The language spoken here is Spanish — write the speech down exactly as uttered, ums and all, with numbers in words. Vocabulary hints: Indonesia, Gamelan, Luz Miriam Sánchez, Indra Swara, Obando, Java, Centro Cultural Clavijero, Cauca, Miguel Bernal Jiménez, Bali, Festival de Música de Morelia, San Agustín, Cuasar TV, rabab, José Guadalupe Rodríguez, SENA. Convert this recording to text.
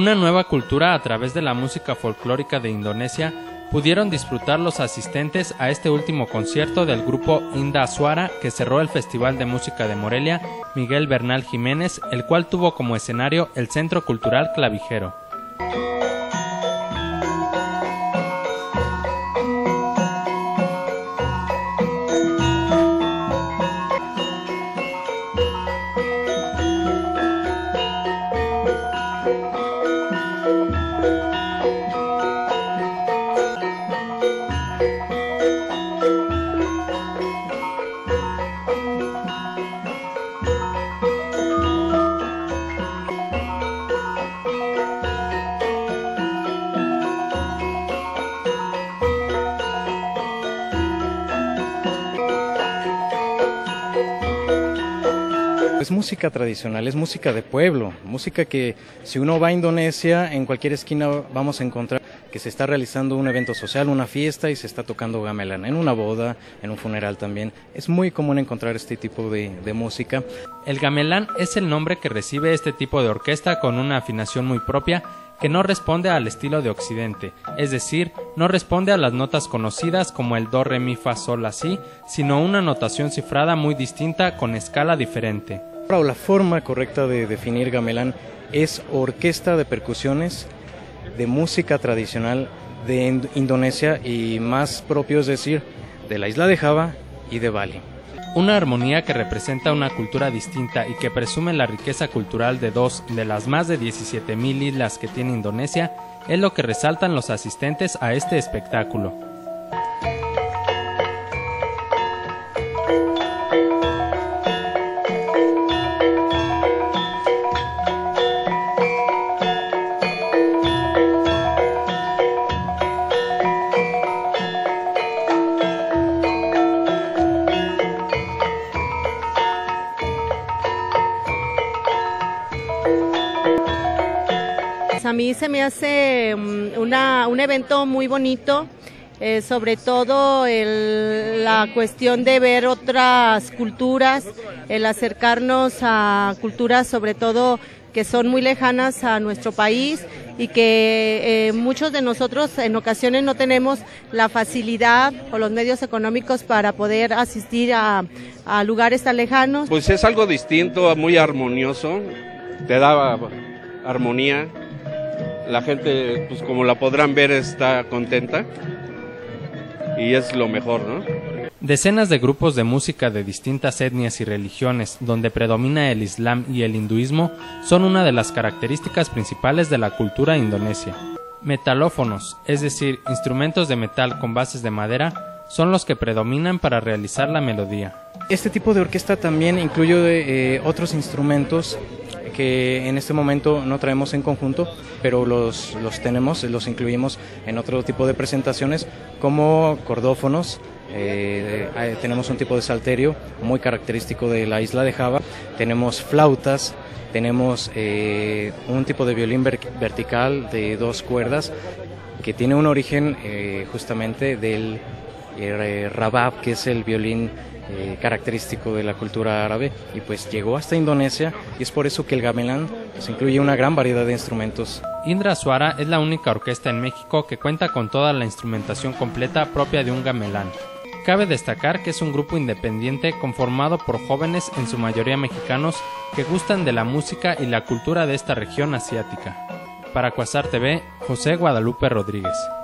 Una nueva cultura a través de la música folclórica de Indonesia pudieron disfrutar los asistentes a este último concierto del grupo Indra Swara que cerró el Festival de Música de Morelia Miguel Bernal Jiménez, el cual tuvo como escenario el Centro Cultural Clavijero. Es música tradicional, es música de pueblo, música que si uno va a Indonesia, en cualquier esquina vamos a encontrar que se está realizando un evento social, una fiesta y se está tocando gamelan, en una boda, en un funeral también. Es muy común encontrar este tipo de, de música. El gamelan es el nombre que recibe este tipo de orquesta con una afinación muy propia que no responde al estilo de Occidente, es decir, no responde a las notas conocidas como el do, re, mi, fa, sol, la, si, sino una notación cifrada muy distinta con escala diferente. O la forma correcta de definir gamelan es orquesta de percusiones de música tradicional de Indonesia y más propio, es decir, de la isla de Java y de Bali. Una armonía que representa una cultura distinta y que presume la riqueza cultural de dos de las más de diecisiete mil islas que tiene Indonesia es lo que resaltan los asistentes a este espectáculo. A mí se me hace una, un evento muy bonito, eh, sobre todo el, la cuestión de ver otras culturas, el acercarnos a culturas sobre todo que son muy lejanas a nuestro país y que eh, muchos de nosotros en ocasiones no tenemos la facilidad o los medios económicos para poder asistir a, a lugares tan lejanos. Pues es algo distinto, muy armonioso, te da armonía. La gente, pues como la podrán ver, está contenta y es lo mejor, ¿no? Decenas de grupos de música de distintas etnias y religiones, donde predomina el Islam y el hinduismo, son una de las características principales de la cultura indonesia. Metalófonos, es decir, instrumentos de metal con bases de madera, son los que predominan para realizar la melodía. Este tipo de orquesta también incluye eh, otros instrumentos que en este momento no traemos en conjunto, pero los, los tenemos, los incluimos en otro tipo de presentaciones como cordófonos, eh, eh, tenemos un tipo de salterio muy característico de la isla de Java, tenemos flautas, tenemos eh, un tipo de violín ver vertical de dos cuerdas que tiene un origen eh, justamente del eh, rabab, que es el violín Eh, característico de la cultura árabe, y pues llegó hasta Indonesia y es por eso que el gamelan pues, incluye una gran variedad de instrumentos. Indra Swara es la única orquesta en México que cuenta con toda la instrumentación completa propia de un gamelan. Cabe destacar que es un grupo independiente conformado por jóvenes, en su mayoría mexicanos, que gustan de la música y la cultura de esta región asiática. Para Cuasar T V, José Guadalupe Rodríguez.